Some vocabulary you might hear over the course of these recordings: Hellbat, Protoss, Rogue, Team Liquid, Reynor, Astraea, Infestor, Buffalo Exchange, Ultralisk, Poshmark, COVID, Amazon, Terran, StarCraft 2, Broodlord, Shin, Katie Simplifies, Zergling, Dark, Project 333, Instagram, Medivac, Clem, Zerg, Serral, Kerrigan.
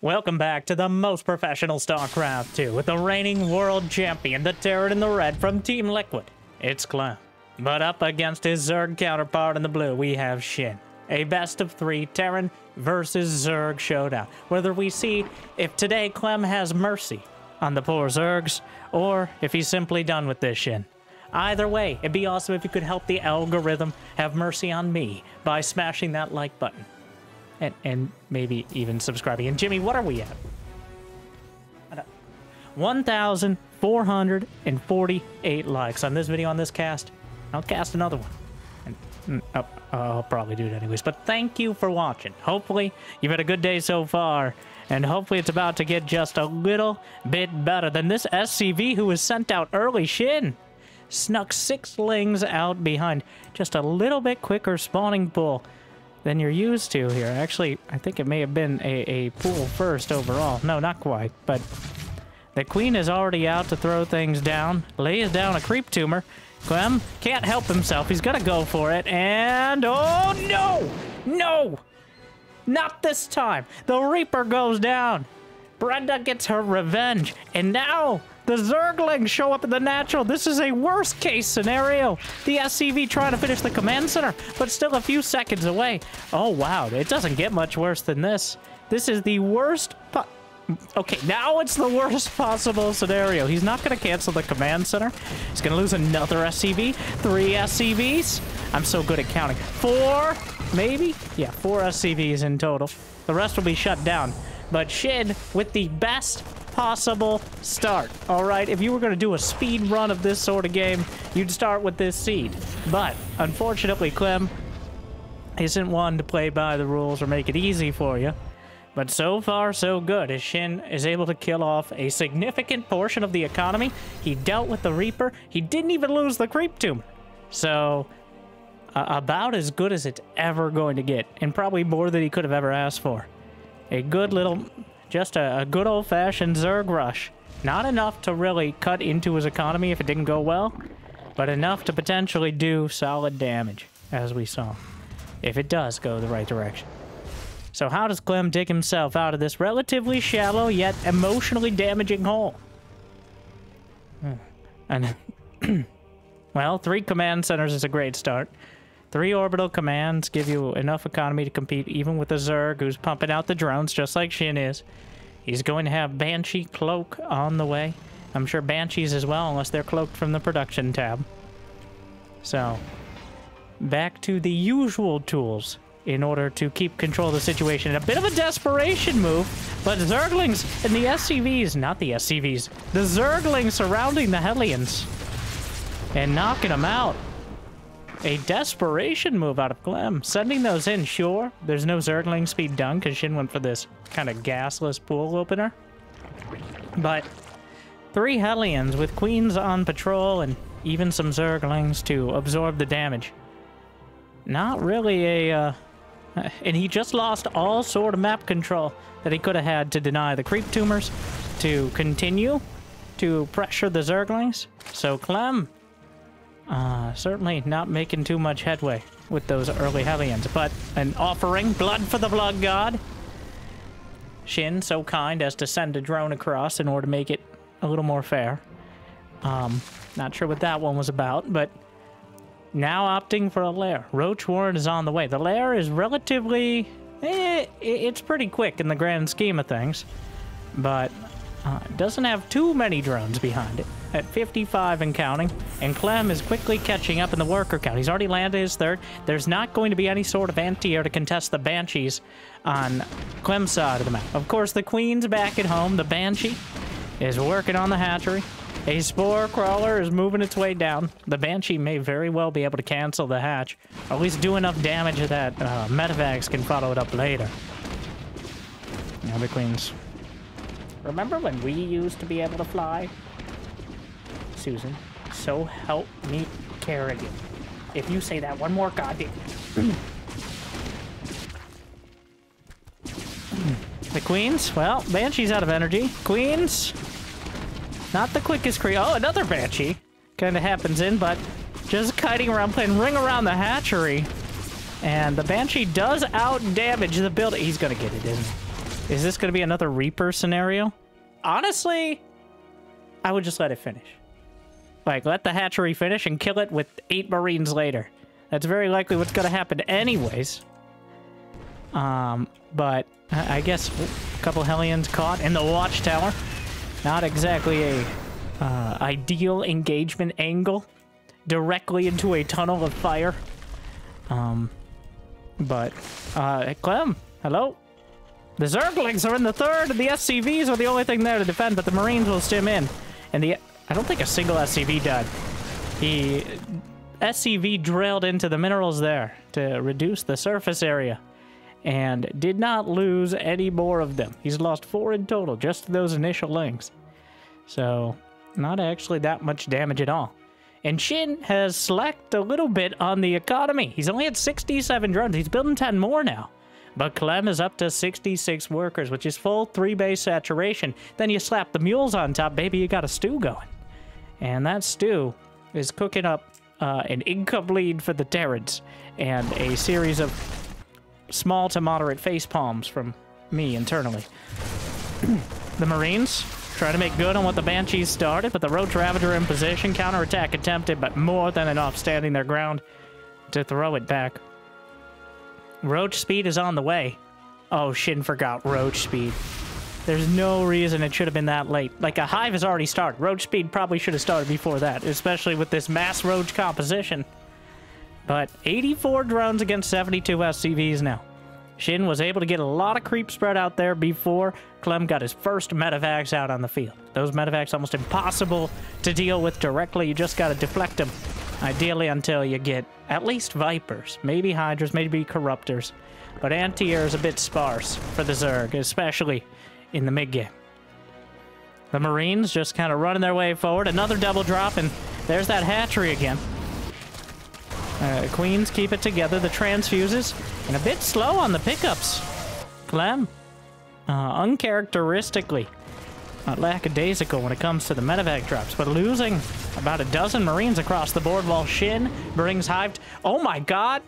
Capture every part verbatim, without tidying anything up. Welcome back to the most professional StarCraft two with the reigning world champion, the Terran in the red from Team Liquid. It's Clem. But up against his Zerg counterpart in the blue, we have Shin. A best of three Terran versus Zerg showdown, whether we see if today Clem has mercy on the poor Zergs or if he's simply done with this Shin. Either way, it'd be awesome if you could help the algorithm have mercy on me by smashing that like button. And, and maybe even subscribing. And Jimmy, what are we at? one thousand four hundred forty-eight likes on this video, on this cast. I'll cast another one. And oh, I'll probably do it anyways. But thank you for watching. Hopefully, you've had a good day so far. And hopefully, it's about to get just a little bit better than this S C V who was sent out early. Shin snuck six lings out behind. Just a little bit quicker spawning pull than you're used to here. Actually, I think it may have been a, a pool first overall. No, not quite, but the queen is already out to throw things down. Lays down a creep tumor. Clem can't help himself. He's gonna go for it, and oh no! No! Not this time! The Reaper goes down! Brenda gets her revenge, and now the Zerglings show up in the natural. This is a worst-case scenario. The S C V trying to finish the command center, but still a few seconds away. Oh, wow. It doesn't get much worse than this. This is the worst... Okay, now it's the worst possible scenario. He's not going to cancel the command center. He's going to lose another S C V. Three S C Vs. I'm so good at counting. Four, maybe? Yeah, four S C Vs in total. The rest will be shut down. But Shin with the best possible start. All right, if you were going to do a speed run of this sort of game, you'd start with this seed. But unfortunately, Clem isn't one to play by the rules or make it easy for you. But so far, so good, as Shin is able to kill off a significant portion of the economy. He dealt with the Reaper. He didn't even lose the creep tumor. So uh, about as good as it's ever going to get, and probably more than he could have ever asked for. A good little... Just a, a good old-fashioned Zerg rush. Not enough to really cut into his economy if it didn't go well, but enough to potentially do solid damage, as we saw, if it does go the right direction. So how does Clem dig himself out of this relatively shallow yet emotionally damaging hole? Hmm. And well, three command centers is a great start. Three orbital commands give you enough economy to compete even with the Zerg, who's pumping out the drones just like Shin is. He's going to have Banshee Cloak on the way. I'm sure Banshees as well, unless they're cloaked from the production tab. So, back to the usual tools in order to keep control of the situation. A bit of a desperation move, but Zerglings and the S C Vs, not the S C Vs, the Zerglings surrounding the Hellions and knocking them out. A desperation move out of Clem. Sending those in, sure. There's no Zergling speed done because Shin went for this kind of gasless pool opener. But three Hellions with Queens on patrol and even some Zerglings to absorb the damage. Not really a... Uh, and he just lost all sort of map control that he could have had to deny the creep tumors, to continue to pressure the Zerglings. So Clem... Uh, certainly not making too much headway with those early Hellions, but an offering, blood for the blood god. Shin so kind as to send a drone across in order to make it a little more fair. Um, not sure what that one was about, but now opting for a lair. Roach Warren is on the way. The lair is relatively... Eh, it's pretty quick in the grand scheme of things, but... Uh, doesn't have too many drones behind it, at fifty-five and counting, and Clem is quickly catching up in the worker count. He's already landed his third. There's not going to be any sort of anti-air to contest the Banshees on Clem's side of the map. Of course, the Queen's back at home. The Banshee is working on the hatchery. A Spore Crawler is moving its way down. The Banshee may very well be able to cancel the hatch, or at least do enough damage that uh, Metavax can follow it up later. Now the Queen's... Remember when we used to be able to fly? Susan, so help me Kerrigan. If you say that one more goddamn... The Queens? Well, Banshee's out of energy. Queens? Not the quickest cre- Oh, another Banshee! Kinda happens in, but just kiting around, playing ring around the hatchery. And the Banshee does out-damage the building. He's gonna get it, isn't he? Is this going to be another Reaper scenario? Honestly, I would just let it finish. Like, let the hatchery finish and kill it with eight Marines later. That's very likely what's going to happen anyways. Um, but I guess a couple Hellions caught in the watchtower. Not exactly a uh, ideal engagement angle. Directly into a tunnel of fire. Um, but, uh, Clem, hello? The Zerglings are in the third, and the S C Vs are the only thing there to defend, but the Marines will stim in. And the, I don't think a single S C V died. The S C V drilled into the minerals there to reduce the surface area, and did not lose any more of them. He's lost four in total, just those initial links. So, not actually that much damage at all. And Shin has slacked a little bit on the economy. He's only at sixty-seven drones. He's building ten more now. But Clem is up to sixty-six workers, which is full three-base saturation. Then you slap the mules on top, baby, you got a stew going. And that stew is cooking up uh, an income lead for the Terrans and a series of small to moderate face palms from me internally. The Marines try to make good on what the Banshees started, but the Roach Ravager in position, counterattack attempted, but more than enough standing their ground to throw it back. Roach speed is on the way. Oh, Shin forgot Roach speed. There's no reason it should have been that late. Like, a hive has already started. Roach speed probably should have started before that, especially with this mass Roach composition. But eighty-four drones against seventy-two S C Vs now. Shin was able to get a lot of creep spread out there before Clem got his first medevacs out on the field. Those medevacs almost impossible to deal with directly. You just got to deflect them, ideally, until you get at least Vipers, maybe Hydras, maybe Corruptors. But anti-air is a bit sparse for the Zerg, especially in the mid-game. The Marines just kind of running their way forward. Another double drop, and there's that hatchery again. Uh, Queens keep it together, the transfuses, and a bit slow on the pickups. Clem, uh, uncharacteristically uh, lackadaisical when it comes to the medevac drops, but losing about a dozen Marines across the board while Shin brings Hive. Oh my god!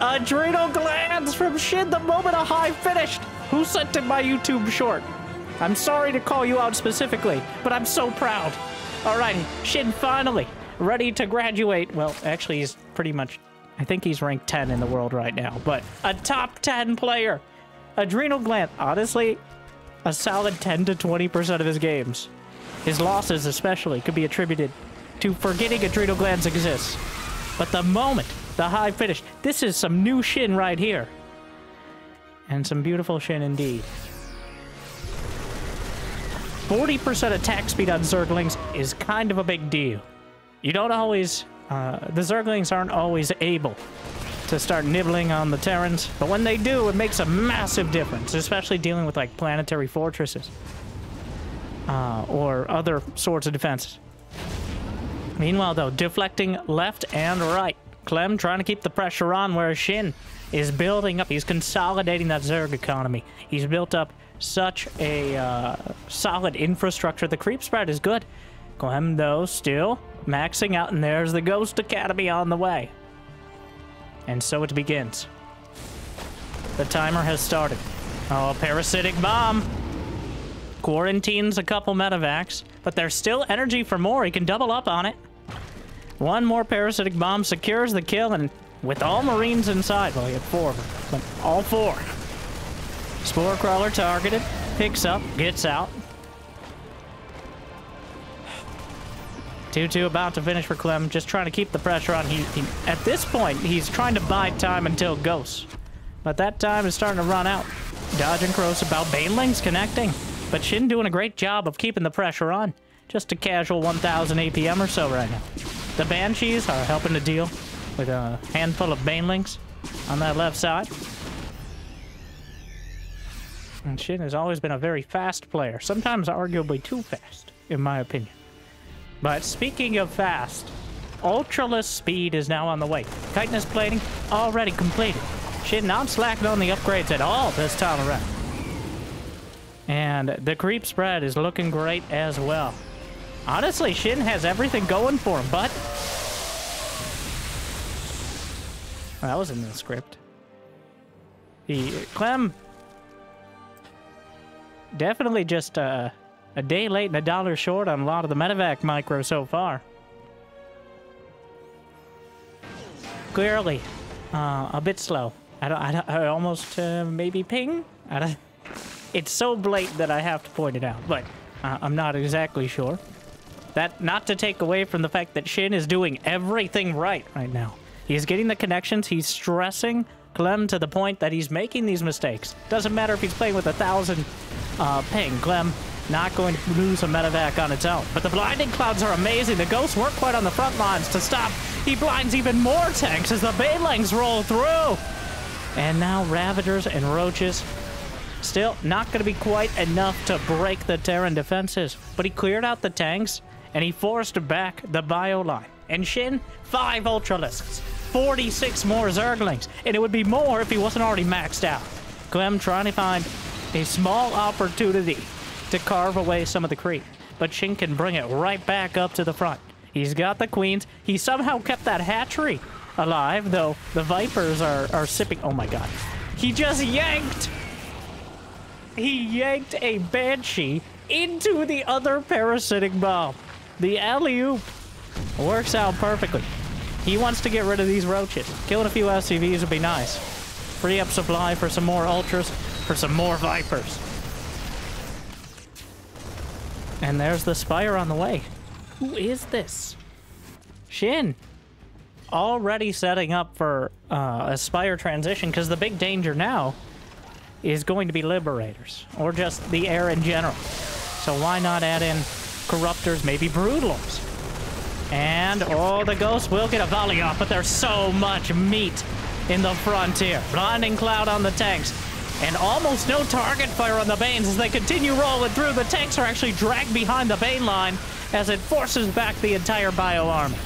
Adrenal glands from Shin the moment a Hive finished! Who sent in my YouTube short? I'm sorry to call you out specifically, but I'm so proud. Alrighty, Shin finally ready to graduate. Well, actually, he's pretty much, I think he's ranked ten in the world right now, but a top ten player. Adrenal gland, honestly, a solid ten to twenty percent of his games, his losses especially, could be attributed to forgetting adrenal glands exist. But the moment the Hive finished, this is some new Shin right here, and some beautiful Shin indeed. forty percent attack speed on Zerglings is kind of a big deal. You don't always, uh, the Zerglings aren't always able to start nibbling on the Terrans, but when they do, it makes a massive difference, especially dealing with, like, planetary fortresses, uh, or other sorts of defenses. Meanwhile, though, deflecting left and right. Clem trying to keep the pressure on, whereas Shin is building up. He's consolidating that Zerg economy. He's built up such a uh, solid infrastructure. The creep spread is good. Clem, though, still maxing out, and there's the Ghost Academy on the way. And so it begins. The timer has started. Oh, parasitic bomb. Quarantines a couple medevacs, but there's still energy for more. He can double up on it. One more parasitic bomb secures the kill, and with all Marines inside, well, he had four of them, but all four. Spore crawler targeted, picks up, gets out. two two about to finish for Clem, just trying to keep the pressure on. He, he at this point, he's trying to buy time until Ghosts. But that time is starting to run out. Dodge and Cross about Banelings connecting. But Shin doing a great job of keeping the pressure on. Just a casual one thousand A P M or so right now. The Banshees are helping to deal with a handful of Banelings on that left side. And Shin has always been a very fast player. Sometimes arguably too fast, in my opinion. But speaking of fast, Ultraless Speed is now on the way. Chitinous plating already completed. Shin not slacking on the upgrades at all this time around. And the creep spread is looking great as well. Honestly, Shin has everything going for him, but... Well, that was in the script. The Clem definitely just uh, a day late and a dollar short on a lot of the medevac micro so far. Clearly, uh, a bit slow. I don't. I, don't, I almost uh, maybe ping. I don't, it's so blatant that I have to point it out, but uh, I'm not exactly sure. That not to take away from the fact that Shin is doing everything right right now. He's getting the connections. He's stressing Clem to the point that he's making these mistakes. Doesn't matter if he's playing with a thousand uh, ping. Clem not going to lose a medevac on its own. But the blinding clouds are amazing. The ghosts weren't quite on the front lines to stop. He blinds even more tanks as the Baelings roll through. And now Ravagers and Roaches. Still not going to be quite enough to break the Terran defenses. But he cleared out the tanks and he forced back the bio line. And Shin, five Ultralisks, forty-six more Zerglings. And it would be more if he wasn't already maxed out. Clem trying to find a small opportunity to carve away some of the creep. But Shin can bring it right back up to the front. He's got the Queens. He somehow kept that hatchery alive, though the Vipers are, are sipping. Oh my god. He just yanked. He yanked a Banshee into the other parasitic bomb. The alley-oop works out perfectly. He wants to get rid of these roaches. Killing a few S C Vs would be nice. Free up supply for some more Ultras, for some more Vipers. And there's the Spire on the way. Who is this? Shin. Already setting up for uh, a Spire transition, because the big danger now is going to be Liberators, or just the air in general. So why not add in Corruptors, maybe Broodlords? And, oh, the Ghosts will get a volley off, but there's so much meat in the Frontier. Blinding Cloud on the tanks, and almost no target fire on the Banes as they continue rolling through. The tanks are actually dragged behind the Bane line as it forces back the entire bio army.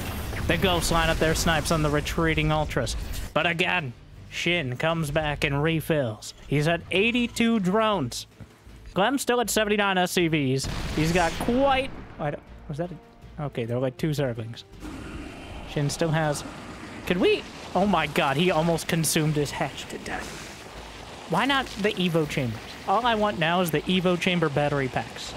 The Ghosts line up their snipes on the retreating Ultras. But again, Shin comes back and refills. He's at eighty-two drones. Clem's still at seventy-nine S C Vs. He's got quite... I don't, was that a... Okay, there were like two Zerglings. Shin still has... Could we... Oh my god, he almost consumed his hatch to death. Why not the Evo Chambers? All I want now is the Evo Chamber battery packs.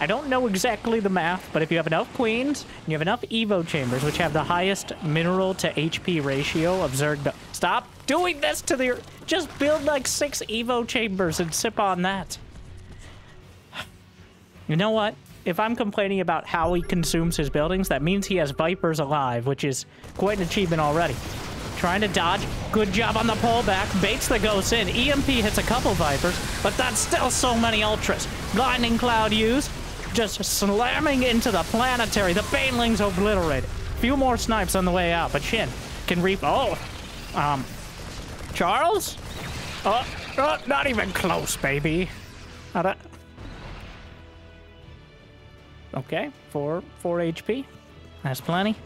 I don't know exactly the math, but if you have enough Queens, and you have enough Evo Chambers, which have the highest mineral to H P ratio of Zerg... Stop doing this to the... Just build like six Evo Chambers and sip on that. You know what? If I'm complaining about how he consumes his buildings, that means he has Vipers alive, which is quite an achievement already. Trying to dodge. Good job on the pullback. Baits the Ghosts in. E M P hits a couple Vipers, but that's still so many Ultras. Blinding Cloud used. Just slamming into the planetary. The Banelings obliterated. Few more snipes on the way out, but Shin can reap. Oh, um, Charles? Oh, oh, not even close, baby. Okay, four, four H P. That's plenty.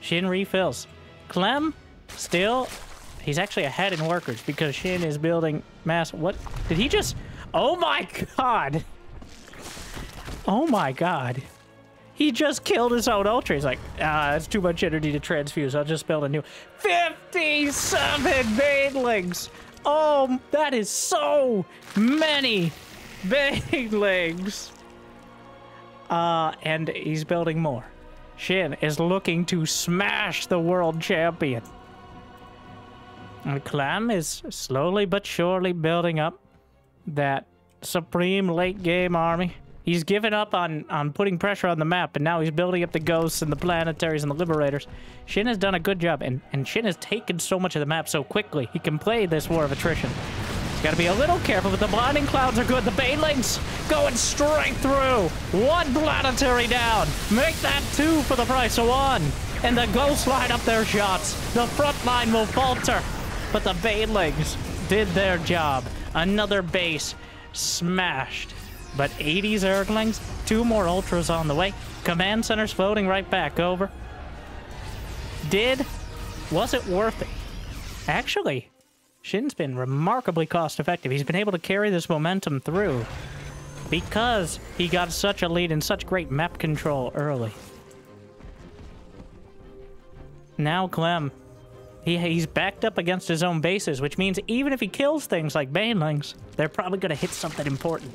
Shin refills. Clem, still, he's actually ahead in workers because Shin is building mass. What did he just? Oh my god. Oh my god. He just killed his own Ultra. He's like, ah, that's too much energy to transfuse. I'll just build a new... fifty-seven Banelings! Oh, that is so many Banelings! Uh, and he's building more. Shin is looking to smash the world champion. And Clem is slowly but surely building up that supreme late game army. He's given up on, on putting pressure on the map, and now he's building up the Ghosts and the Planetaries and the Liberators. Shin has done a good job, and, and Shin has taken so much of the map so quickly. He can play this war of attrition. He's got to be a little careful, but the blinding clouds are good. The Banelings going straight through. One Planetary down. Make that two for the price of one. And the Ghosts line up their shots. The front line will falter, but the Banelings did their job. Another base smashed. But eighty Zerglings, two more Ultras on the way. Command center's floating right back over. Did, was it worth it? Actually, Shin's been remarkably cost effective. He's been able to carry this momentum through because he got such a lead and such great map control early. Now Clem, he, he's backed up against his own bases, which means even if he kills things like Banelings, they're probably going to hit something important.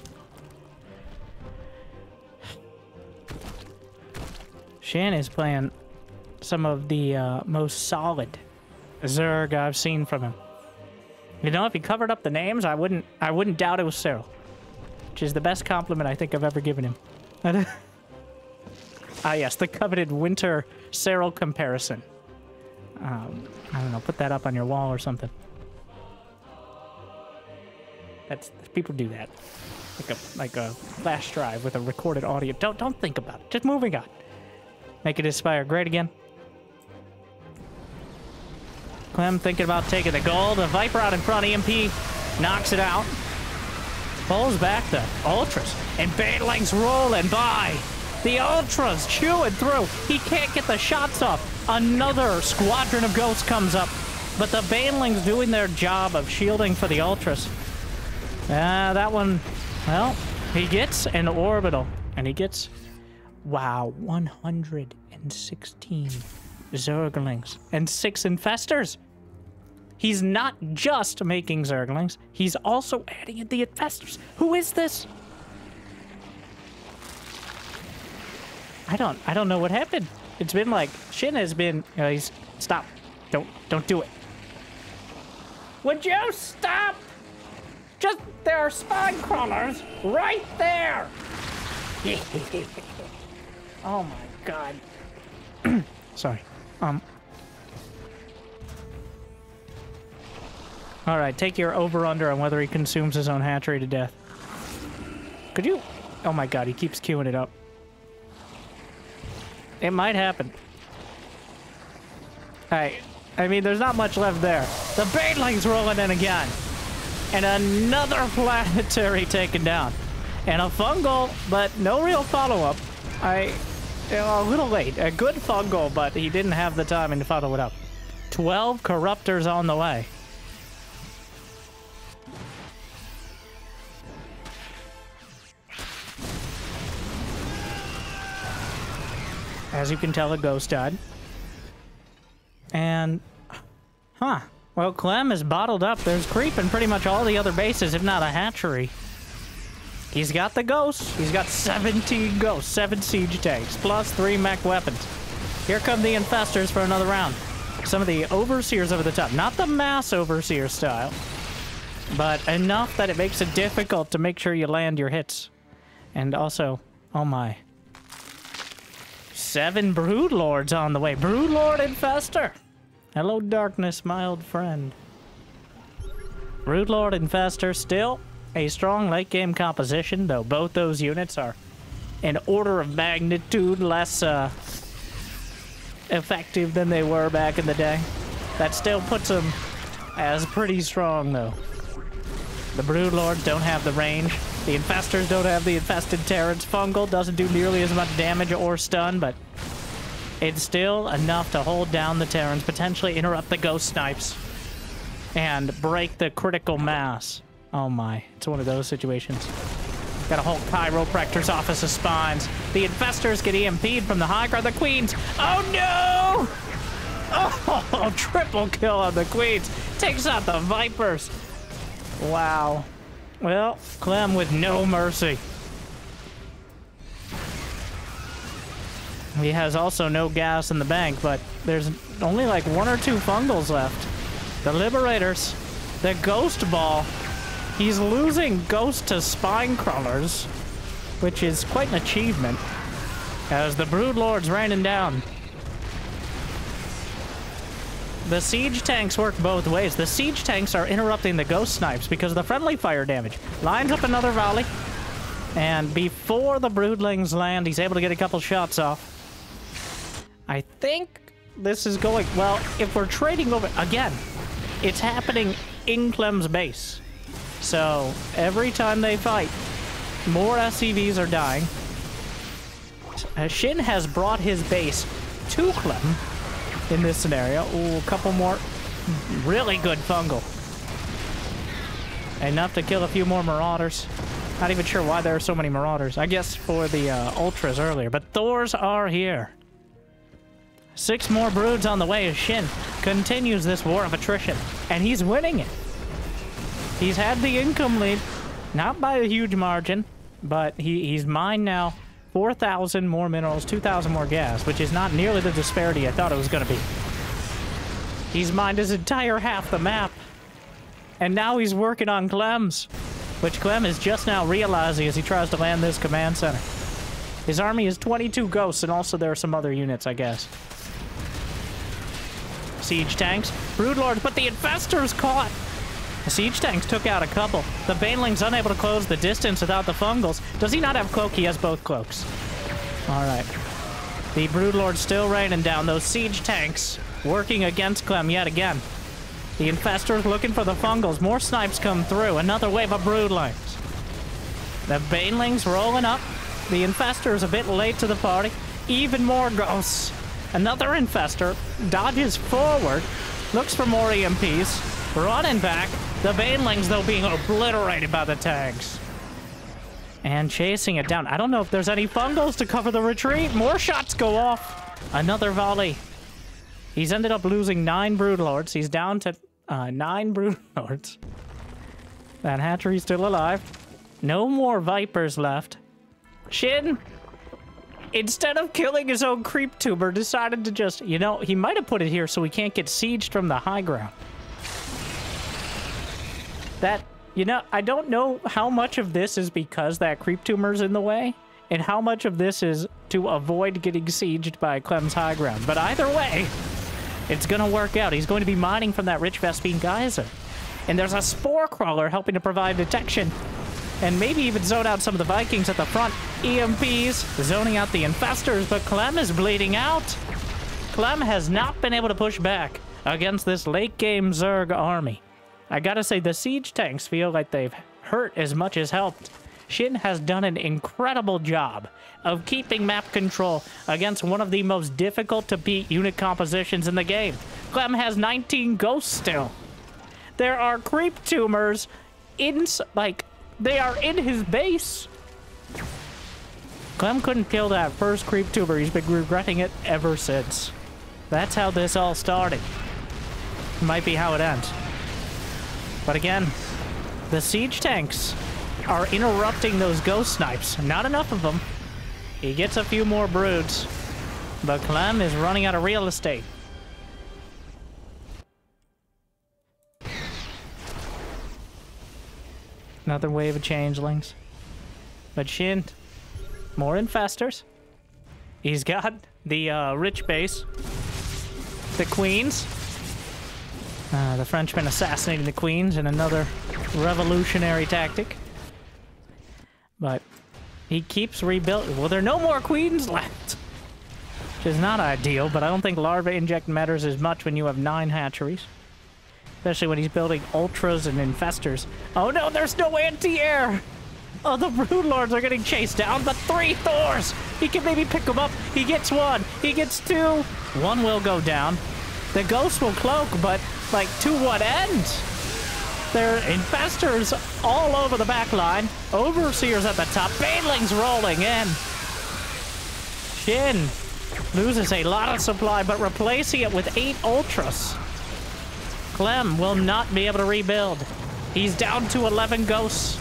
Shin is playing some of the uh, most solid Zerg I've seen from him. You know, if he covered up the names, I wouldn't I wouldn't doubt it was Serral, which is the best compliment I think I've ever given him. Ah, yes, the coveted Winter Serral comparison. Um, I don't know, put that up on your wall or something. That's, people do that. Like a, like a flash drive with a recorded audio. Don't, don't think about it. Just moving on. Make it Aspire great again. Clem thinking about taking the gold. The Viper out in front. E M P knocks it out. Pulls back the Ultras. And Banelings rolling by. The Ultras chewing through. He can't get the shots off. Another squadron of ghosts comes up. But the Banelings doing their job of shielding for the Ultras. Ah, uh, that one... Well, he gets an orbital. And he gets... Wow, one hundred sixteen Zerglings and six Infestors. He's not just making Zerglings, he's also adding in the Infestors. Who is this? I don't, I don't know what happened. It's been like, Shin has been, you know, he's, stop. Don't, don't do it. Would you stop? Just, there are spine crawlers right there. Oh my god. Sorry. Um. All right, take your over-under on whether he consumes his own hatchery to death. Could you? Oh my god, he keeps queuing it up. It might happen. All right. I mean, there's not much left there. The Banelings rolling in again. And another planetary taken down. And a fungal, but no real follow-up. I... A little late. A good fungal, but he didn't have the timing to follow it up. twelve corruptors on the way. As you can tell, the ghost died. And... Huh. Well, Clem is bottled up. There's creep in pretty much all the other bases, if not a hatchery. He's got the ghosts. He's got seventeen ghosts, seven siege tanks, plus three mech weapons. Here come the Infestors for another round. Some of the Overseers over the top. Not the mass Overseer style, but enough that it makes it difficult to make sure you land your hits. And also, oh my. Seven Broodlords on the way. Broodlord Infester. Hello, darkness, my old friend. Broodlord Infester still... A strong late-game composition, though both those units are an order of magnitude less uh, effective than they were back in the day. That still puts them as pretty strong, though. The Broodlords don't have the range. The Infestors don't have the Infested Terrans. Fungal doesn't do nearly as much damage or stun, but it's still enough to hold down the Terrans, potentially interrupt the Ghost Snipes, and break the critical mass. Oh my, it's one of those situations. Got a whole chiropractor's office of spines. The Infestors get E M P'd from the high ground. The Queens. Oh no! Oh, triple kill on the Queens. Takes out the Vipers. Wow. Well, Clem with no mercy. He has also no gas in the bank, but there's only like one or two fungals left. The Liberators, the Ghost Ball. He's losing Ghost to Spine Crawlers, which is quite an achievement, as the Broodlord's raining down. The Siege Tanks work both ways. The Siege Tanks are interrupting the Ghost Snipes because of the friendly fire damage. Lines up another volley, and before the Broodlings land, he's able to get a couple shots off. I think this is going... Well, if we're trading over... Again, it's happening in Clem's base. So, every time they fight, more S C Vs are dying. Uh, Shin has brought his base to Clem in this scenario. Ooh, a couple more really good fungal. Enough to kill a few more Marauders. Not even sure why there are so many Marauders. I guess for the uh, Ultras earlier, but Thors are here. Six more Broods on the way as Shin continues this war of attrition, and he's winning it. He's had the income lead, not by a huge margin, but he, he's mine now four thousand more minerals, two thousand more gas, which is not nearly the disparity I thought it was going to be. He's mined his entire half the map, and now he's working on Clem's, which Clem is just now realizing as he tries to land this command center. His army is twenty-two ghosts, and also there are some other units, I guess. Siege tanks, broodlords, but the infestors caught. The siege tanks took out a couple. The baneling's unable to close the distance without the fungals. Does he not have cloak? He has both cloaks. All right. The broodlord's still raining down. Those siege tanks working against Clem yet again. The infestors looking for the fungals. More snipes come through. Another wave of broodlings. The banelings rolling up. The infestor's a bit late to the party. Even more ghosts. Another infestor dodges forward, looks for more E M Ps, running back. The banelings, though, being obliterated by the tanks. And chasing it down. I don't know if there's any fungals to cover the retreat. More shots go off. Another volley. He's ended up losing nine broodlords. He's down to uh, nine broodlords. That hatchery's still alive. No more vipers left. Shin, instead of killing his own creep tuber, decided to just, you know, he might have put it here so we can't get sieged from the high ground. That, you know, I don't know how much of this is because that creep tumor's in the way and how much of this is to avoid getting sieged by Clem's high ground. But either way, it's going to work out. He's going to be mining from that rich Vespine geyser. And there's a spore crawler helping to provide detection and maybe even zone out some of the Vikings at the front. E M Ps zoning out the infestors, but Clem is bleeding out. Clem has not been able to push back against this late-game Zerg army. I gotta say, the siege tanks feel like they've hurt as much as helped. Shin has done an incredible job of keeping map control against one of the most difficult-to-beat unit compositions in the game. Clem has nineteen ghosts still. There are creep tumors in, like, they are in his base. Clem couldn't kill that first creep tuber. He's been regretting it ever since. That's how this all started. Might be how it ends. But again, the siege tanks are interrupting those ghost snipes. Not enough of them. He gets a few more broods, but Clem is running out of real estate. Another wave of changelings. But Shin, more infestors. He's got the uh, rich base. The queens. Uh, the Frenchmen assassinating the queens in another revolutionary tactic. But he keeps rebuilding. Well, there are no more queens left. Which is not ideal, but I don't think larva inject matters as much when you have nine hatcheries. Especially when he's building ultras and infestors. Oh no, there's no anti-air! Oh, the broodlords are getting chased down, but three Thors! He can maybe pick them up. He gets one. He gets two. One will go down. The ghost will cloak, but, like, to what end? There are infestors all over the back line. Overseers at the top. Banelings rolling in. Shin loses a lot of supply, but replacing it with eight ultras. Clem will not be able to rebuild. He's down to eleven ghosts.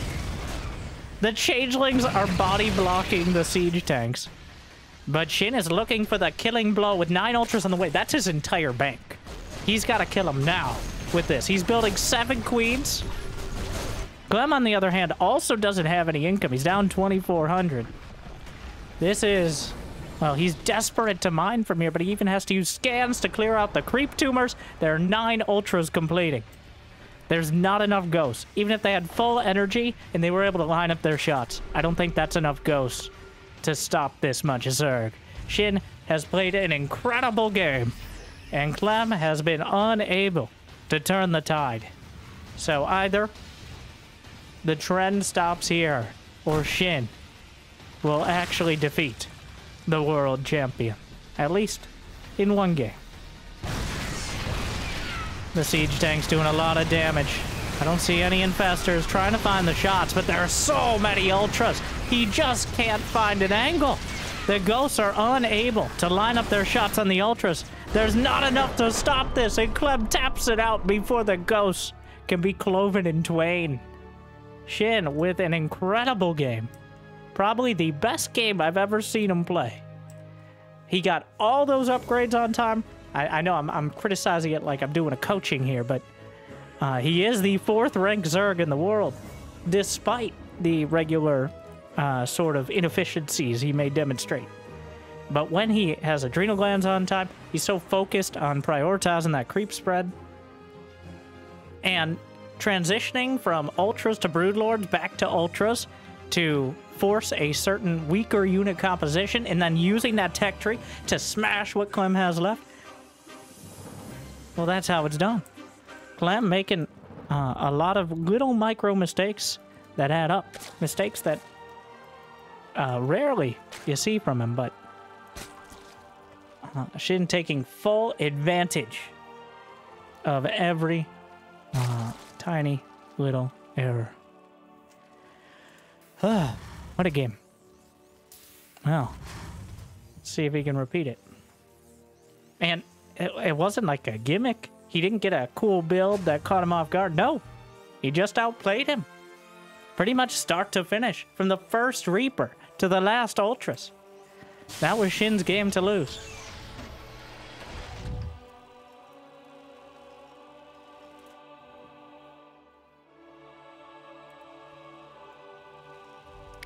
The changelings are body blocking the siege tanks. But Shin is looking for the killing blow with nine ultras on the way. That's his entire bank. He's got to kill him now with this. He's building seven queens. Clem, on the other hand, also doesn't have any income. He's down twenty-four hundred. This is... Well, he's desperate to mine from here, but he even has to use scans to clear out the creep tumors. There are nine ultras completing. There's not enough ghosts. Even if they had full energy and they were able to line up their shots, I don't think that's enough ghosts to stop this much Zerg. Shin has played an incredible game, and Clem has been unable to turn the tide. So either the trend stops here, or Shin will actually defeat the world champion, at least in one game. The siege tank's doing a lot of damage. I don't see any infestors trying to find the shots, but there are so many ultras. He just can't find an angle. The ghosts are unable to line up their shots on the ultras. There's not enough to stop this, and Clem taps it out before the ghosts can be cloven in twain. Shin with an incredible game. Probably the best game I've ever seen him play. He got all those upgrades on time. I, I know I'm, I'm criticizing it like I'm doing a coaching here, but uh, he is the fourth ranked Zerg in the world, despite the regular uh, sort of inefficiencies he may demonstrate. But when he has adrenal glands on time, he's so focused on prioritizing that creep spread. And transitioning from Ultras to Broodlords, back to Ultras, to force a certain weaker unit composition, and then using that tech tree to smash what Clem has left. Well, that's how it's done. Clem making uh, a lot of little micro mistakes that add up. Mistakes that uh, rarely you see from him, but uh, Shin taking full advantage of every uh, tiny little error. What a game. Well, let's see if he can repeat it. And it, it wasn't like a gimmick. He didn't get a cool build that caught him off guard. No, he just outplayed him. Pretty much start to finish. From the first Reaper to the last Ultras. That was Shin's game to lose.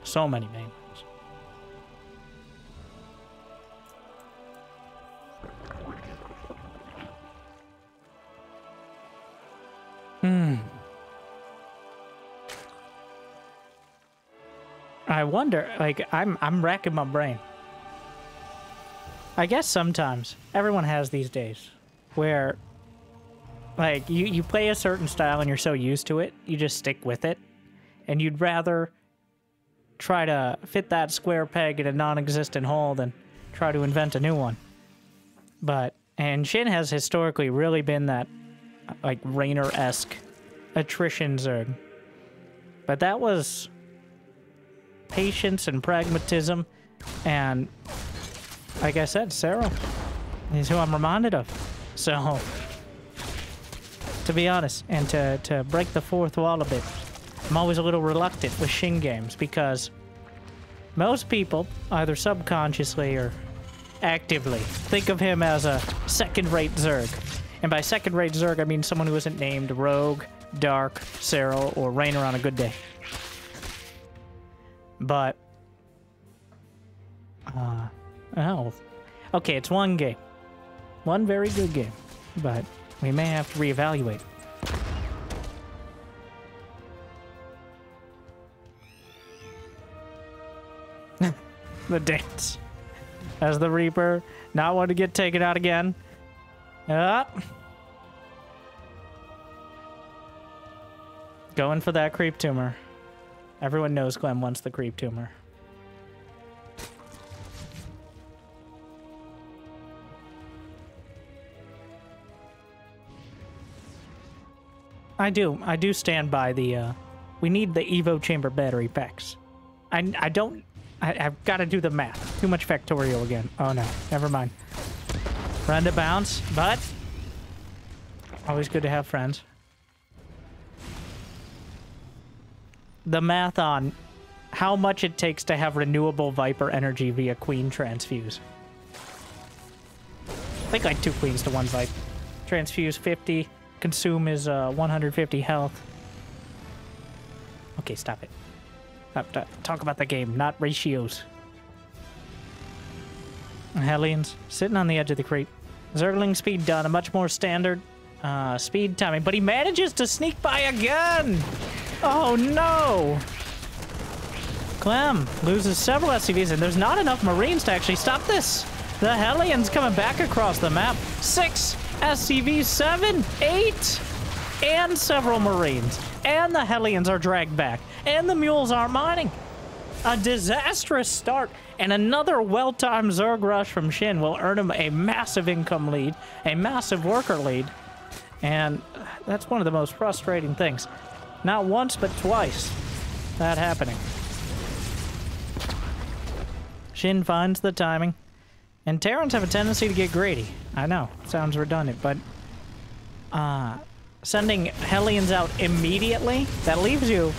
So many main ones. Hmm. I wonder, like, I'm I'm racking my brain. I guess sometimes everyone has these days where, like, you you play a certain style and you're so used to it, you just stick with it, and you'd rather try to fit that square peg in a non-existent hole than try to invent a new one. But, and Shin has historically really been that, like, Reynor-esque attrition Zerg. But that was patience and pragmatism, and, like I said, Serral is who I'm reminded of. So, to be honest, and to, to break the fourth wall a bit, I'm always a little reluctant with Shin games because most people, either subconsciously or actively, think of him as a second-rate Zerg. And by second-rate Zerg, I mean someone who isn't named Rogue, Dark, Serral, or Reynor on a good day. But, uh, oh, okay, it's one game. One very good game, but we may have to reevaluate. The dance. As the Reaper, not want to get taken out again. Ah. Going for that creep tumor. Everyone knows Clem wants the creep tumor. I do. I do stand by the, uh... we need the Evo Chamber battery packs. I, I don't... I, I've got to do the math. Too much factorial again. Oh, no. Never mind. Run to bounce, but always good to have friends. The math on how much it takes to have renewable Viper energy via Queen transfuse. I think like two Queens to one Viper. Transfuse fifty. Consume is uh, one hundred fifty health. Okay, stop it. Talk about the game, not ratios. Hellions sitting on the edge of the creep. Zergling speed done, a much more standard uh, speed timing, but he manages to sneak by again! Oh no! Clem loses several S C Vs, and there's not enough Marines to actually stop this! The Hellions coming back across the map. Six S C Vs, seven, eight, and several Marines. And the Hellions are dragged back. And the Mules are mining. A disastrous start. And another well-timed Zerg rush from Shin will earn him a massive income lead. A massive worker lead. And that's one of the most frustrating things. Not once, but twice. That happening. Shin finds the timing. And Terrans have a tendency to get greedy. I know. Sounds redundant, but... Uh... sending Hellions out immediately, that leaves you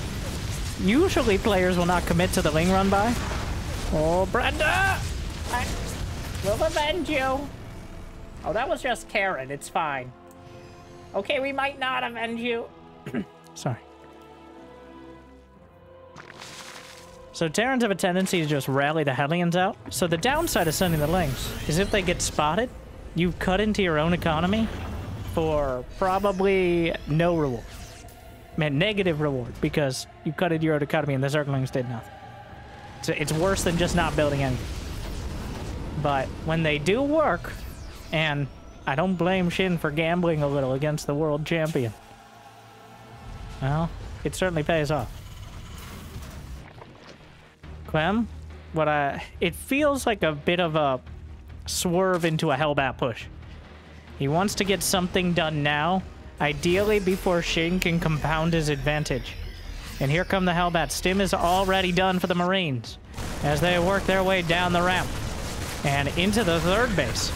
usually players will not commit to the Ling run by. Oh, Brenda! I will avenge you. Oh, that was just Karen. It's fine. Okay, we might not avenge you. Sorry. So Terrans have a tendency to just rally the Hellions out. So the downside of sending the Lings is if they get spotted, you cut into your own economy for probably no reward. Man, negative reward, because you cut into your own economy and the Zerglings did nothing. So it's worse than just not building anything. But when they do work, and I don't blame Shin for gambling a little against the world champion. Well, it certainly pays off. Clem, what I... It feels like a bit of a swerve into a Hellbat push. He wants to get something done now, ideally before Shin can compound his advantage. And here come the Hellbats. Stim is already done for the Marines as they work their way down the ramp and into the third base.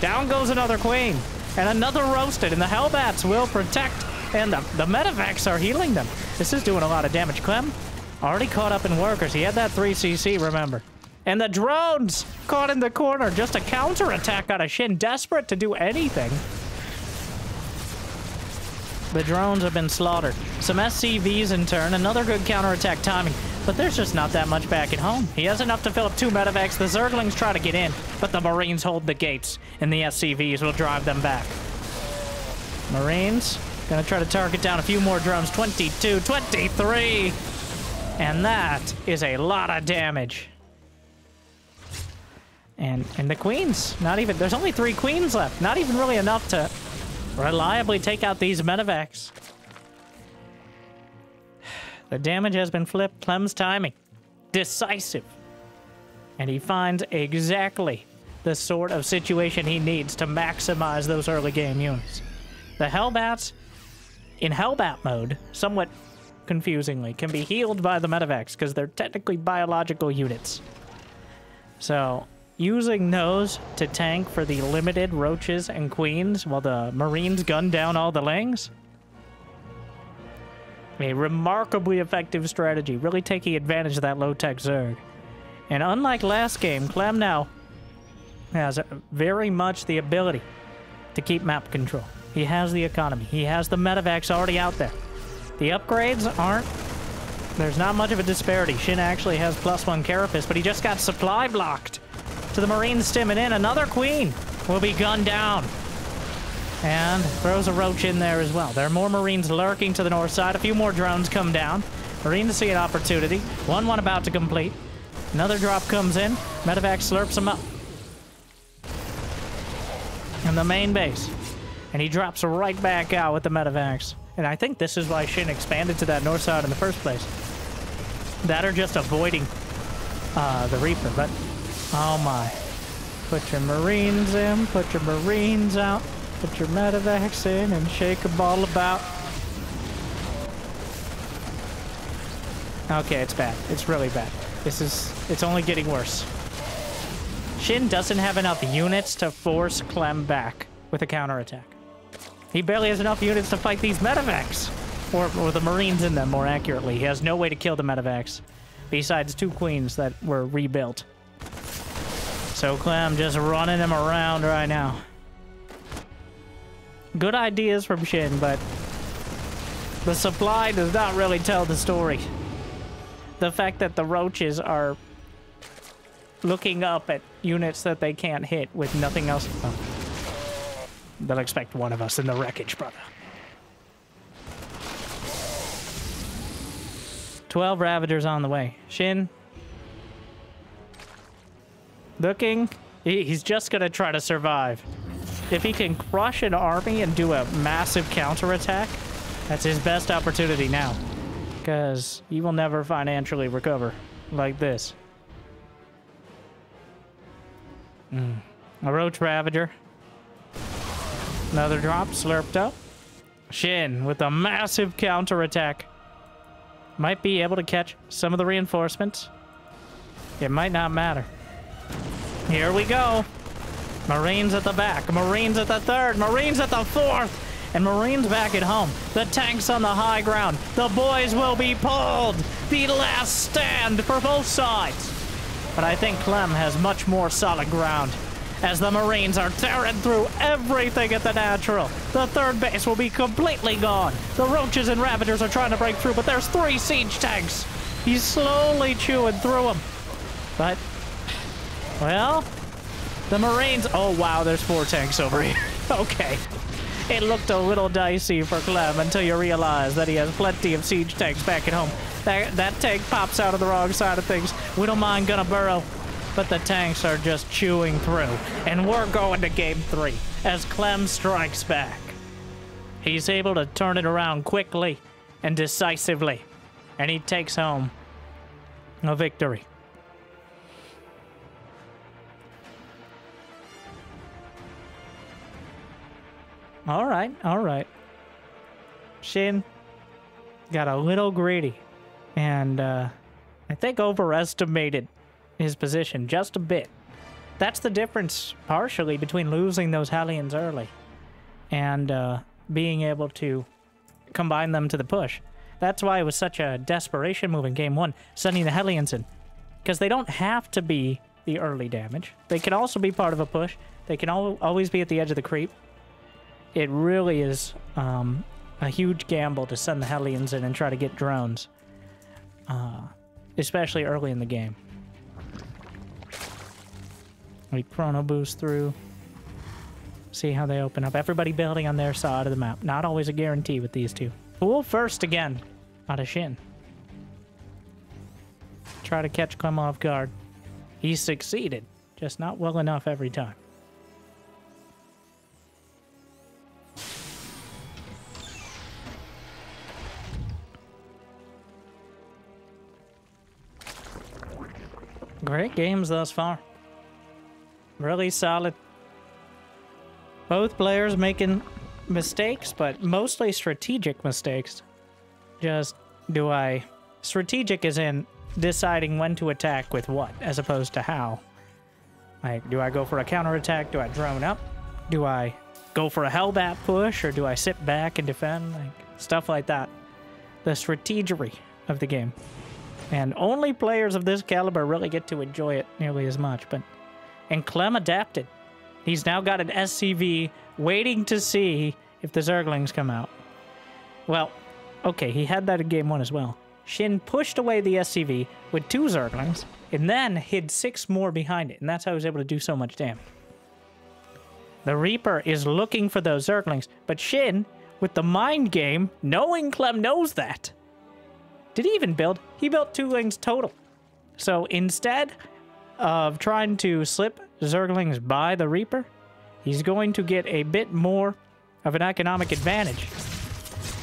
Down goes another Queen and another roasted, and the Hellbats will protect, and the, the Medivacs are healing them. This is doing a lot of damage. Clem already caught up in workers. He had that three C C, remember. And the drones caught in the corner. Just a counterattack out of Shin, desperate to do anything. The drones have been slaughtered. Some S C Vs in turn. Another good counterattack timing. But there's just not that much back at home. He has enough to fill up two Medivacs. The Zerglings try to get in, but the Marines hold the gates, and the S C Vs will drive them back. Marines gonna try to target down a few more drones. twenty-two, twenty-three! And that is a lot of damage. And, and the Queens, not even... There's only three Queens left. Not even really enough to... reliably take out these Medivacs. The damage has been flipped. Clem's timing, decisive. And he finds exactly the sort of situation he needs to maximize those early game units. The Hellbats, in Hellbat mode, somewhat confusingly, can be healed by the Medivacs because they're technically biological units. So... using those to tank for the limited roaches and queens while the Marines gun down all the Lings. A remarkably effective strategy, really taking advantage of that low-tech Zerg. And unlike last game, Clem now has very much the ability to keep map control. He has the economy. He has the Medivacs already out there. The upgrades aren't... There's not much of a disparity. Shin actually has plus one Carapace, but he just got supply blocked. The Marines stimming in. Another Queen will be gunned down. And throws a Roach in there as well. There are more Marines lurking to the north side. A few more drones come down. Marines see an opportunity. One one about to complete. Another drop comes in. Medivac slurps him up. In the main base. And he drops right back out with the Medivacs. And I think this is why Shin expanded to that north side in the first place. That are just avoiding uh, the Reaper. But... oh my. Put your Marines in, put your Marines out, put your Medivacs in, and shake them all about. Okay, it's bad. It's really bad. This is... it's only getting worse. Shin doesn't have enough units to force Clem back with a counterattack. He barely has enough units to fight these Medivacs. Or, or the Marines in them, more accurately. He has no way to kill the Medivacs, besides two Queens that were rebuilt. So Clem just running him around right now. Good ideas from Shin, but the supply does not really tell the story. The fact that the roaches are looking up at units that they can't hit with nothing else. Oh. They'll expect one of us in the wreckage, brother. twelve Ravagers on the way. Shin... looking, he's just gonna try to survive. If he can crush an army and do a massive counterattack, that's his best opportunity now, because he will never financially recover like this. Mm. A Roach Ravager, another drop, slurped up. Shin with a massive counterattack might be able to catch some of the reinforcements. It might not matter. Here we go. Marines at the back. Marines at the third. Marines at the fourth. and Marines back at home. The tanks on the high ground. The boys will be pulled. The last stand for both sides. But I think Clem has much more solid ground, as the Marines are tearing through everything at the natural. The third base will be completely gone. The Roaches and Ravagers are trying to break through, but there's three siege tanks. He's slowly chewing through them. But, well, the Marines... Oh, wow, there's four tanks over here. Okay. It looked a little dicey for Clem until you realize that he has plenty of siege tanks back at home. That, that tank pops out of the wrong side of things. We don't mind gonna burrow. But the tanks are just chewing through, and we're going to game three as Clem strikes back. He's able to turn it around quickly and decisively, and he takes home a victory. All right, all right. Shin got a little greedy and uh, I think overestimated his position just a bit. That's the difference partially between losing those Hellions early and uh, being able to combine them to the push. That's why it was such a desperation move in game one, sending the Hellions in, because they don't have to be the early damage. They can also be part of a push. They can al always be at the edge of the creep. It really is um, a huge gamble to send the Hellions in and try to get drones, uh, especially early in the game. We chrono boost through, see how they open up. Everybody building on their side of the map. Not always a guarantee with these two. Cool first again out of Shin. Try to catch Clem off guard. He succeeded, just not well enough every time. Great games thus far. Really solid. Both players making mistakes, but mostly strategic mistakes. Just do I... Strategic is in deciding when to attack with what, as opposed to how. Like, do I go for a counterattack? Do I drone up? Do I go for a Hellbat push? Or do I sit back and defend? Like, stuff like that. The strategery of the game. And only players of this caliber really get to enjoy it nearly as much, but... And Clem adapted. He's now got an S C V waiting to see if the Zerglings come out. Well, okay, he had that in game one as well. Shin pushed away the S C V with two Zerglings and then hid six more behind it. And that's how he was able to do so much damage. The Reaper is looking for those Zerglings. But Shin, with the mind game, knowing Clem knows that. Did he even build? He built two Lings total. So instead of trying to slip Zerglings by the Reaper, he's going to get a bit more of an economic advantage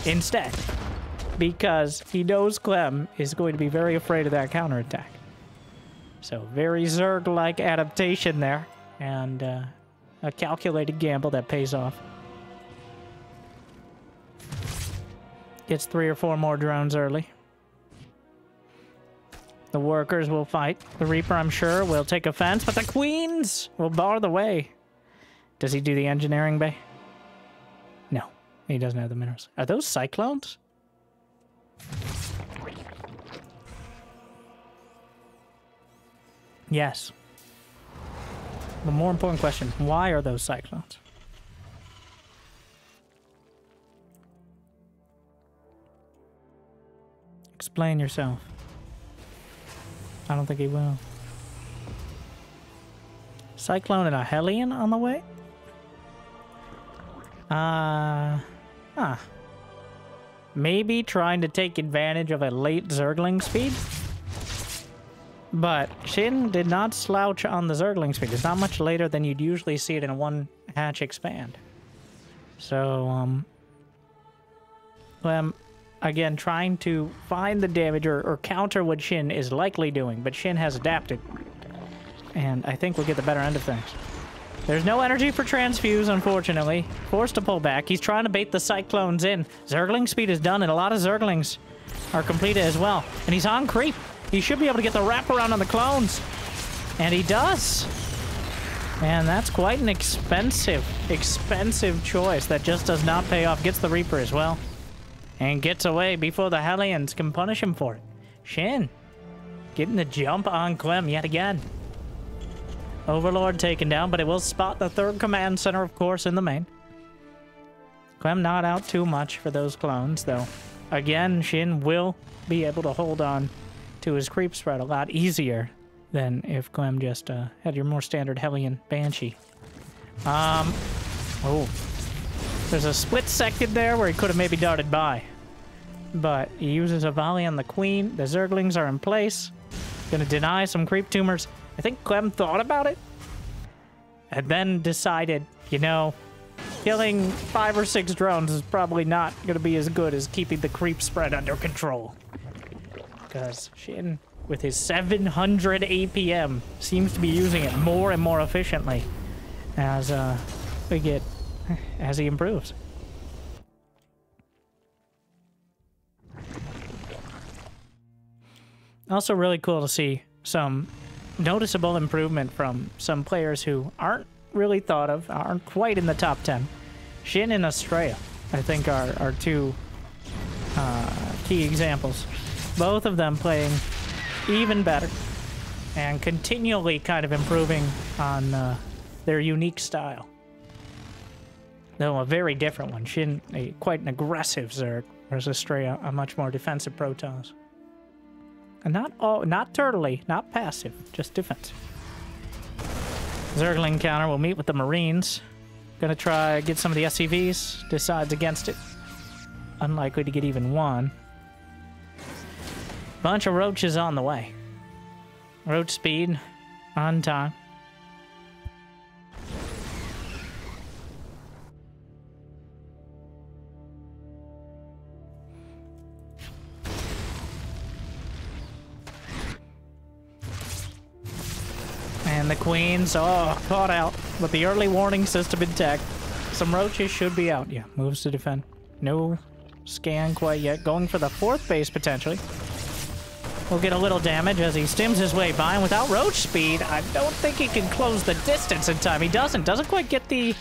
instead, because he knows Clem is going to be very afraid of that counterattack. So very Zerg-like adaptation there, and uh, a calculated gamble that pays off. Gets three or four more drones early. The workers will fight. The Reaper, I'm sure, will take offense, but the Queens will bar the way. Does he do the engineering bay? No, he doesn't have the minerals. Are those cyclones? Yes. The more important question, why are those cyclones? Explain yourself. I don't think he will. Cyclone and a Hellion on the way? Uh, huh. Maybe trying to take advantage of a late Zergling speed? But Shin did not slouch on the Zergling speed. It's not much later than you'd usually see it in a one hatch expand. So, um... Well, again, trying to find the damage or, or counter what Shin is likely doing, but Shin has adapted. And I think we'll get the better end of things. There's no energy for Transfuse, unfortunately. Forced to pull back. He's trying to bait the Cyclones in. Zergling speed is done, and a lot of Zerglings are completed as well. And he's on creep. He should be able to get the wraparound on the clones. And he does. And that's quite an expensive, expensive choice that just does not pay off. Gets the Reaper as well. And gets away before the Hellions can punish him for it. Shin, getting the jump on Clem yet again. Overlord taken down, but it will spot the third command center, of course, in the main. Clem not out too much for those clones, though. Again, Shin will be able to hold on to his creep spread a lot easier than if Clem just uh, had your more standard Hellion Banshee. Um, oh. There's a split second there where he could have maybe darted by. But he uses a volley on the Queen. The Zerglings are in place. Gonna deny some creep tumors. I think Clem thought about it and then decided, you know, killing five or six drones is probably not going to be as good as keeping the creep spread under control. Because Shin, with his seven hundred A P M, seems to be using it more and more efficiently as uh, we get, as he improves. Also really cool to see some noticeable improvement from some players who aren't really thought of, aren't quite in the top ten. Shin and Astraea, I think, are, are two uh, key examples. Both of them playing even better and continually kind of improving on uh, their unique style. Though a very different one. Shin, a, quite an aggressive Zerg, whereas Astraea, a much more defensive Protoss. And not all, not turtly, not passive, just defensive. Zergling counter will meet with the Marines. Gonna try get some of the S C Vs. Decides against it. Unlikely to get even one. Bunch of roaches on the way. Roach speed on time. And the Queens, oh, caught out with the early warning system intact. Some roaches should be out. Yeah, moves to defend. No scan quite yet. Going for the fourth base, potentially. We'll get a little damage as he stims his way by. And without roach speed, I don't think he can close the distance in time. He doesn't. Doesn't quite get the...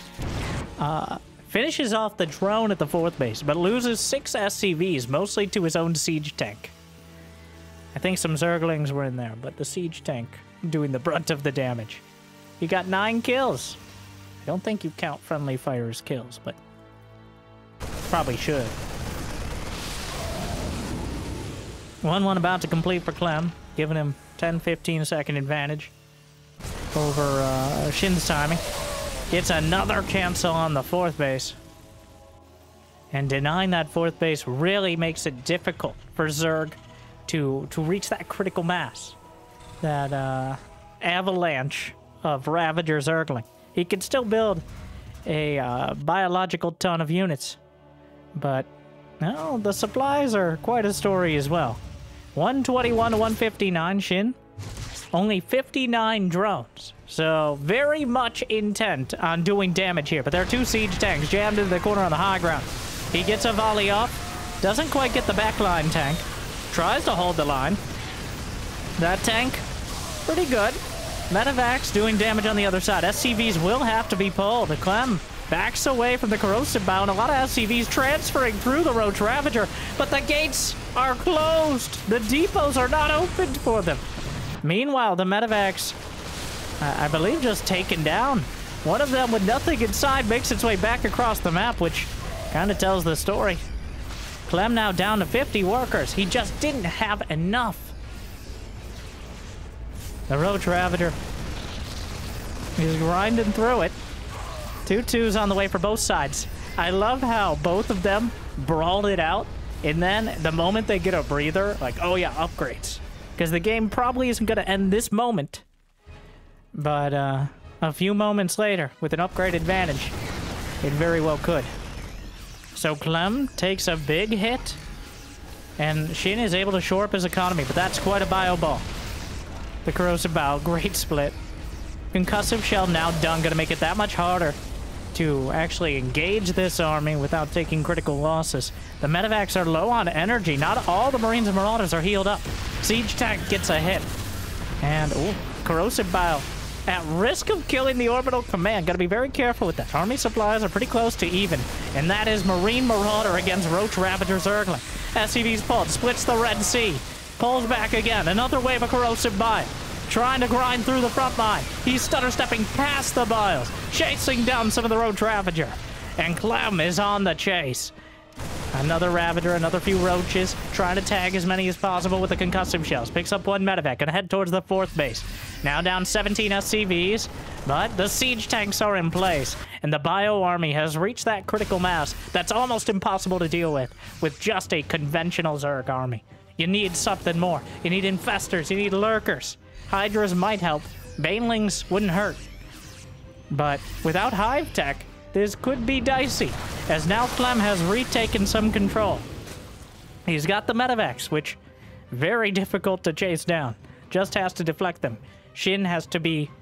Uh, finishes off the drone at the fourth base, but loses six S C Vs, mostly to his own siege tank. I think some Zerglings were in there, but the siege tank doing the brunt of the damage. He got nine kills. I don't think you count friendly fire's kills, but probably should. one one about to complete for Clem, giving him ten fifteen second advantage over uh, Shin's timing. Gets another cancel on the fourth base. And denying that fourth base really makes it difficult for Zerg to, to reach that critical mass. That uh, avalanche of Ravager Zergling. He could still build a uh, biological ton of units, but well, the supplies are quite a story as well. one twenty-one to one fifty-nine, Shin. Only fifty-nine drones, so very much intent on doing damage here, but there are two siege tanks jammed into the corner on the high ground. He gets a volley off, doesn't quite get the backline tank, tries to hold the line. That tank, pretty good. Medivacs doing damage on the other side. S C Vs will have to be pulled. Clem backs away from the corrosive bound. A lot of S C Vs transferring through the Roach Ravager, but the gates are closed. The depots are not opened for them. Meanwhile, the Medivacs, uh, I believe, just taken down. One of them with nothing inside makes its way back across the map, which kind of tells the story. Clem now down to fifty workers. He just didn't have enough. The Roach Ravager is grinding through it. Two twos on the way for both sides. I love how both of them brawled it out, and then the moment they get a breather, like, oh yeah, upgrades. Because the game probably isn't going to end this moment. But uh, a few moments later, with an upgrade advantage, it very well could. So Clem takes a big hit, and Shin is able to shore up his economy, but that's quite a bio ball. The corrosive bow, great split. Concussive shell now done. Gonna make it that much harder to actually engage this army without taking critical losses. The Medivacs are low on energy. Not all the Marines and Marauders are healed up. Siege tank gets a hit. And, ooh, corrosive bow at risk of killing the orbital command. Gotta be very careful with that. Army supplies are pretty close to even, and that is Marine Marauder against Roach Ravager Zergling. S C V's pulled, splits the Red Sea, pulls back again, another wave of corrosive bile, trying to grind through the front line. He's stutter-stepping past the biles, chasing down some of the Roach Ravager, and Clem is on the chase. Another Ravager, another few Roaches, trying to tag as many as possible with the concussive shells. Picks up one medevac, and head towards the fourth base. Now down seventeen S C Vs, but the siege tanks are in place, and the bio army has reached that critical mass that's almost impossible to deal with, with just a conventional Zerg army. You need something more. You need infestors, you need lurkers. Hydras might help, banelings wouldn't hurt. But without hive tech, this could be dicey, as now Clem has retaken some control. He's got the medevacs, which very difficult to chase down. Just has to deflect them. Shin has to be...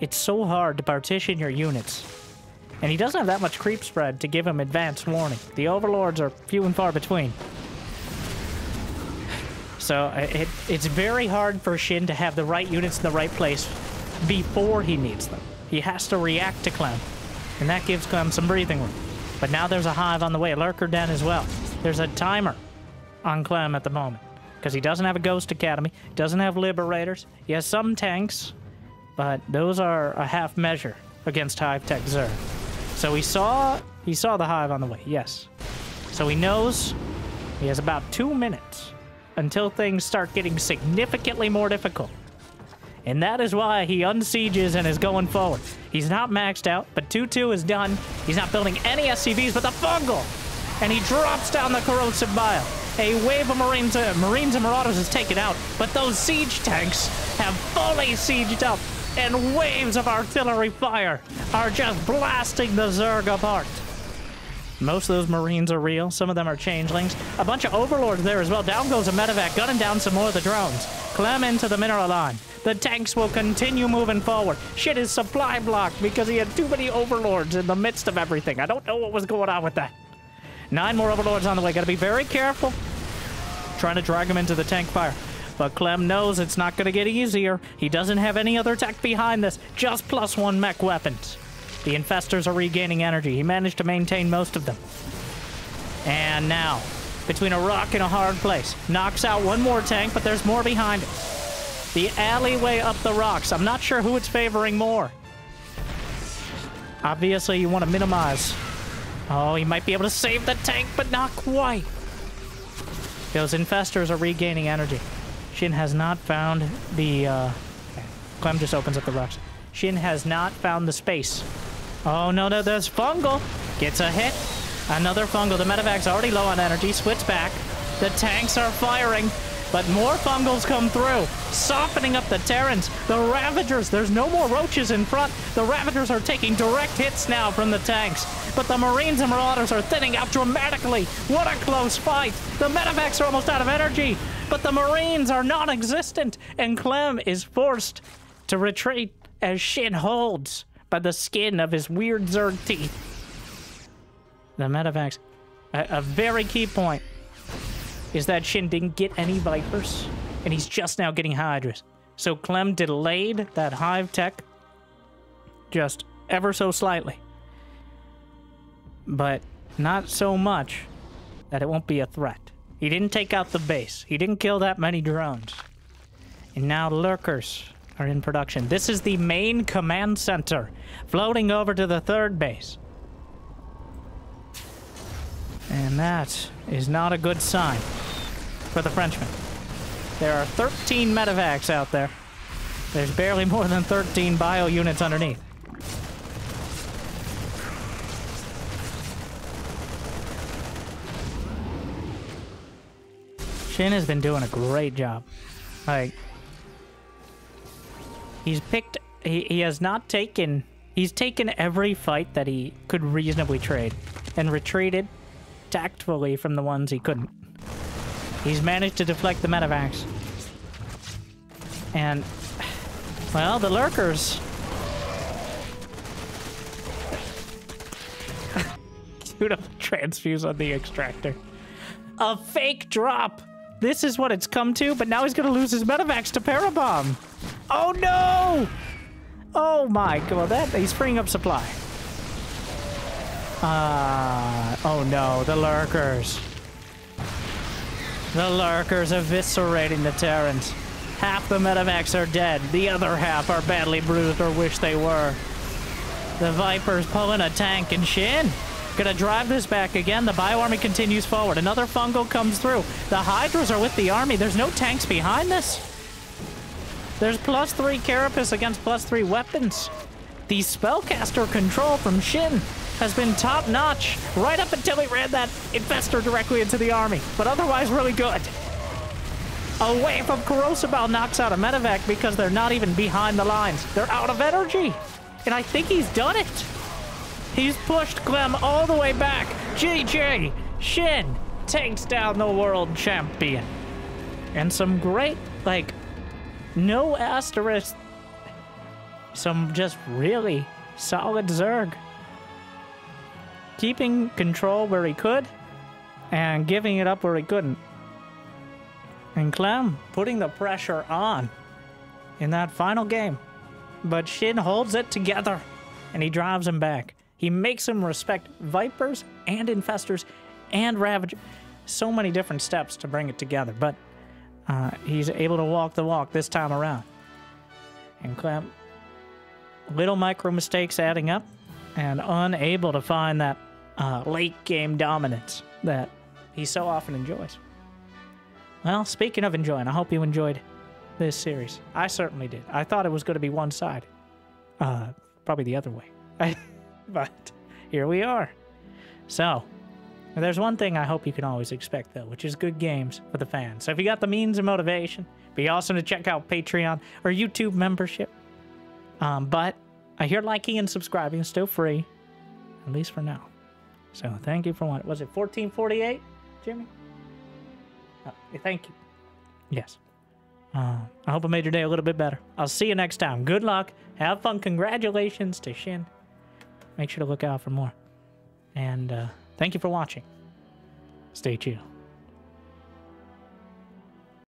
It's so hard to partition your units. And he doesn't have that much creep spread to give him advance warning. The overlords are few and far between. So it, it's very hard for Shin to have the right units in the right place before he needs them. He has to react to Clem. And that gives Clem some breathing room. But now there's a hive on the way, a lurker den as well. There's a timer on Clem at the moment, because he doesn't have a Ghost Academy, doesn't have Liberators. He has some tanks, but those are a half measure against Hive Tech Zerg. So he saw, he saw the hive on the way, yes. So he knows he has about two minutes until things start getting significantly more difficult. And that is why he unsieges and is going forward. He's not maxed out, but two two is done. He's not building any S C Vs, but the fungal! And he drops down the corrosive bile. A wave of Marines, uh, Marines and Marauders is taken out, but those siege tanks have fully sieged up, and waves of artillery fire are just blasting the Zerg apart. Most of those Marines are real. Some of them are changelings. A bunch of Overlords there as well. Down goes a medevac, gunning down some more of the drones. Clem into the mineral line. The tanks will continue moving forward. Shit, his supply blocked because he had too many Overlords in the midst of everything. I don't know what was going on with that. Nine more Overlords on the way. Gotta be very careful. Trying to drag him into the tank fire. But Clem knows it's not gonna get easier. He doesn't have any other tech behind this. Just plus one mech weapons. The infestors are regaining energy. He managed to maintain most of them. And now, between a rock and a hard place, knocks out one more tank, but there's more behind it. The alleyway up the rocks. I'm not sure who it's favoring more. Obviously, you want to minimize. Oh, he might be able to save the tank, but not quite. Those infestors are regaining energy. Shin has not found the... Uh... Okay. Clem just opens up the rocks. Shin has not found the space. Oh, no, no, there's fungal. Gets a hit. Another fungal. The medevac's already low on energy. Switch back. The tanks are firing, but more fungals come through, softening up the Terrans. The Ravagers, there's no more roaches in front. The Ravagers are taking direct hits now from the tanks, but the Marines and Marauders are thinning out dramatically. What a close fight. The medevacs are almost out of energy, but the Marines are non-existent, and Clem is forced to retreat as Shin holds by the skin of his weird Zerg teeth. The medevacs. A, a very key point is that Shin didn't get any Vipers, and he's just now getting Hydras. So Clem delayed that hive tech just ever so slightly. But not so much that it won't be a threat. He didn't take out the base. He didn't kill that many drones. And now lurkers are in production. This is the main command center, floating over to the third base. And that is not a good sign for the Frenchman. There are thirteen medevacs out there. There's barely more than thirteen bio units underneath. Shin has been doing a great job. Like, he's picked, he, he has not taken, he's taken every fight that he could reasonably trade and retreated tactfully from the ones he couldn't. He's managed to deflect the medevacs. And, well, the lurkers. Beautiful transfuse on the extractor. A fake drop. This is what it's come to, but now he's going to lose his medevacs to Parabomb. Oh no! Oh my god, that he's freeing up supply. Ah, uh, oh no, the lurkers. The lurkers eviscerating the Terrans. Half the medevacs are dead, the other half are badly bruised or wish they were. The Viper's pulling a tank and Shin. Gonna drive this back again. The bio army continues forward. Another fungal comes through. The Hydras are with the army. There's no tanks behind this. There's plus three carapace against plus three weapons. The spellcaster control from Shin has been top notch right up until he ran that infester directly into the army, but otherwise really good. A wave of Corrosibal knocks out a medevac because they're not even behind the lines. They're out of energy. And I think he's done it. He's pushed Clem all the way back. G G. Shin takes down the world champion. And some great, like, no asterisk. Some just really solid Zerg. Keeping control where he could and giving it up where he couldn't. And Clem putting the pressure on in that final game. But Shin holds it together, and he drives him back. He makes him respect Vipers and Infestors and Ravagers. So many different steps to bring it together, but uh, he's able to walk the walk this time around. And Clem, little micro mistakes adding up, and unable to find that uh, late-game dominance that he so often enjoys. Well, speaking of enjoying, I hope you enjoyed this series. I certainly did. I thought it was going to be one-sided. Uh, probably the other way. But here we are. So, there's one thing I hope you can always expect, though, which is good games for the fans. So if you got the means and motivation, it'd be awesome to check out Patreon or YouTube membership. Um, but I hear liking and subscribing is still free, at least for now. So thank you for what? Was it fourteen forty-eight, Jimmy? Oh, thank you. Yes. Uh, I hope I made your day a little bit better. I'll see you next time. Good luck. Have fun. Congratulations to Shin. Make sure to look out for more. And uh, thank you for watching. Stay tuned.